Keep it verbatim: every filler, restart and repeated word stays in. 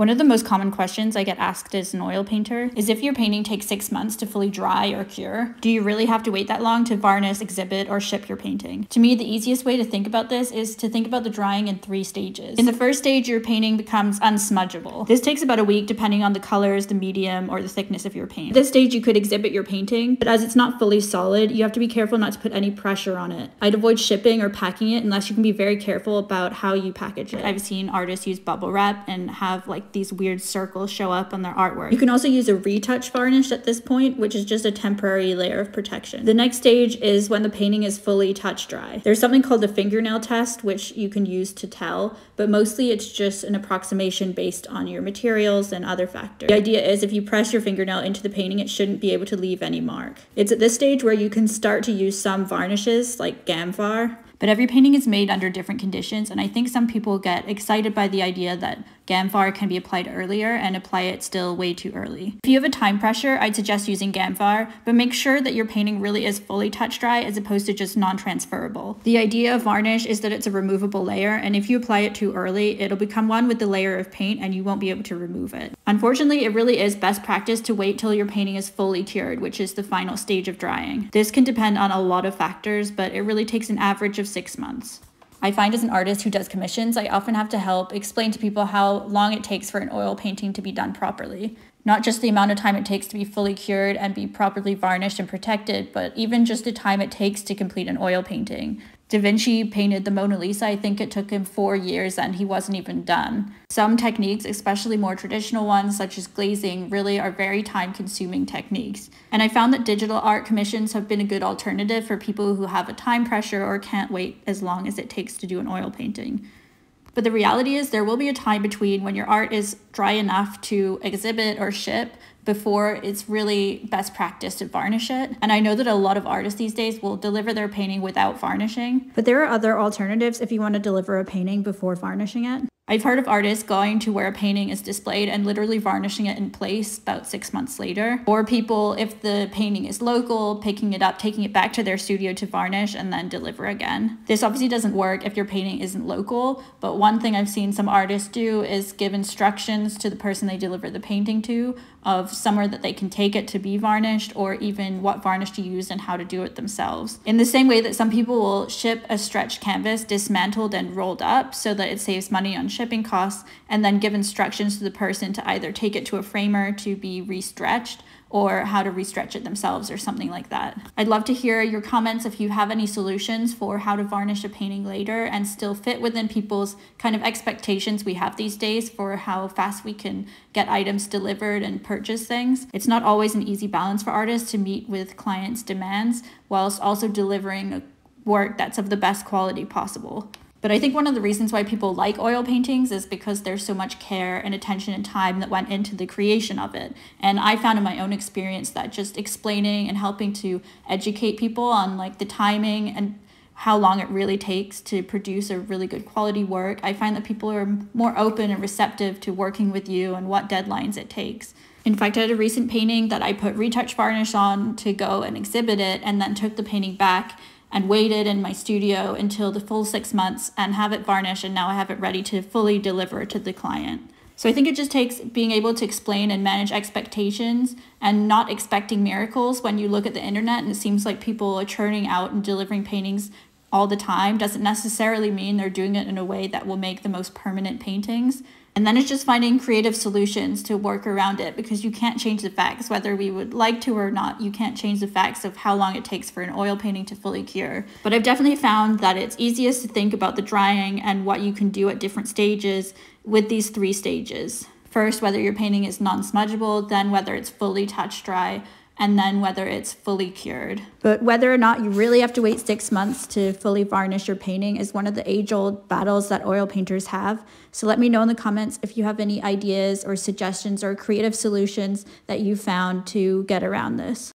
One of the most common questions I get asked as an oil painter is if your painting takes six months to fully dry or cure, do you really have to wait that long to varnish, exhibit, or ship your painting? To me, the easiest way to think about this is to think about the drying in three stages. In the first stage, your painting becomes unsmudgeable. This takes about a week depending on the colors, the medium, or the thickness of your paint. At this stage, you could exhibit your painting, but as it's not fully solid, you have to be careful not to put any pressure on it. I'd avoid shipping or packing it unless you can be very careful about how you package it. I've seen artists use bubble wrap and have like these weird circles show up on their artwork. You can also use a retouch varnish at this point, which is just a temporary layer of protection. The next stage is when the painting is fully touch dry. There's something called the fingernail test, which you can use to tell, but mostly it's just an approximation based on your materials and other factors. The idea is if you press your fingernail into the painting, it shouldn't be able to leave any mark. It's at this stage where you can start to use some varnishes like Gamvar. But every painting is made under different conditions, and I think some people get excited by the idea that Gamvar can be applied earlier and apply it still way too early. If you have a time pressure, I'd suggest using Gamvar, but make sure that your painting really is fully touch dry as opposed to just non-transferable. The idea of varnish is that it's a removable layer, and if you apply it too early, it'll become one with the layer of paint and you won't be able to remove it. Unfortunately, it really is best practice to wait till your painting is fully cured, which is the final stage of drying. This can depend on a lot of factors, but it really takes an average of six months. I find as an artist who does commissions, I often have to help explain to people how long it takes for an oil painting to be done properly. Not just the amount of time it takes to be fully cured and be properly varnished and protected, but even just the time it takes to complete an oil painting. Da Vinci painted the Mona Lisa. I think it took him four years and he wasn't even done. Some techniques, especially more traditional ones, such as glazing, really are very time-consuming techniques. And I found that digital art commissions have been a good alternative for people who have a time pressure or can't wait as long as it takes to do an oil painting. But the reality is there will be a time between when your art is dry enough to exhibit or ship before it's really best practice to varnish it. And I know that a lot of artists these days will deliver their painting without varnishing. But there are other alternatives if you want to deliver a painting before varnishing it. I've heard of artists going to where a painting is displayed and literally varnishing it in place about six months later. Or people, if the painting is local, picking it up, taking it back to their studio to varnish and then deliver again. This obviously doesn't work if your painting isn't local, but one thing I've seen some artists do is give instructions to the person they deliver the painting to of somewhere that they can take it to be varnished, or even what varnish to use and how to do it themselves. In the same way that some people will ship a stretched canvas dismantled and rolled up so that it saves money on shipping. shipping costs, and then give instructions to the person to either take it to a framer to be re-stretched or how to re-stretch it themselves or something like that. I'd love to hear your comments if you have any solutions for how to varnish a painting later and still fit within people's kind of expectations we have these days for how fast we can get items delivered and purchase things. It's not always an easy balance for artists to meet with clients' demands whilst also delivering work that's of the best quality possible. But I think one of the reasons why people like oil paintings is because there's so much care and attention and time that went into the creation of it. And I found in my own experience that just explaining and helping to educate people on like the timing and how long it really takes to produce a really good quality work, I find that people are more open and receptive to working with you and what deadlines it takes. In fact, I had a recent painting that I put retouch varnish on to go and exhibit it, and then took the painting back and waited in my studio until the full six months and have it varnished, and now I have it ready to fully deliver to the client. So I think it just takes being able to explain and manage expectations and not expecting miracles. When you look at the internet and it seems like people are churning out and delivering paintings all the time, doesn't necessarily mean they're doing it in a way that will make the most permanent paintings. And then it's just finding creative solutions to work around it, because you can't change the facts. Whether we would like to or not, you can't change the facts of how long it takes for an oil painting to fully cure. But I've definitely found that it's easiest to think about the drying and what you can do at different stages with these three stages. First, whether your painting is non-smudgeable, then whether it's fully touch dry, and then whether it's fully cured. But whether or not you really have to wait six months to fully varnish your painting is one of the age-old battles that oil painters have. So let me know in the comments if you have any ideas or suggestions or creative solutions that you found to get around this.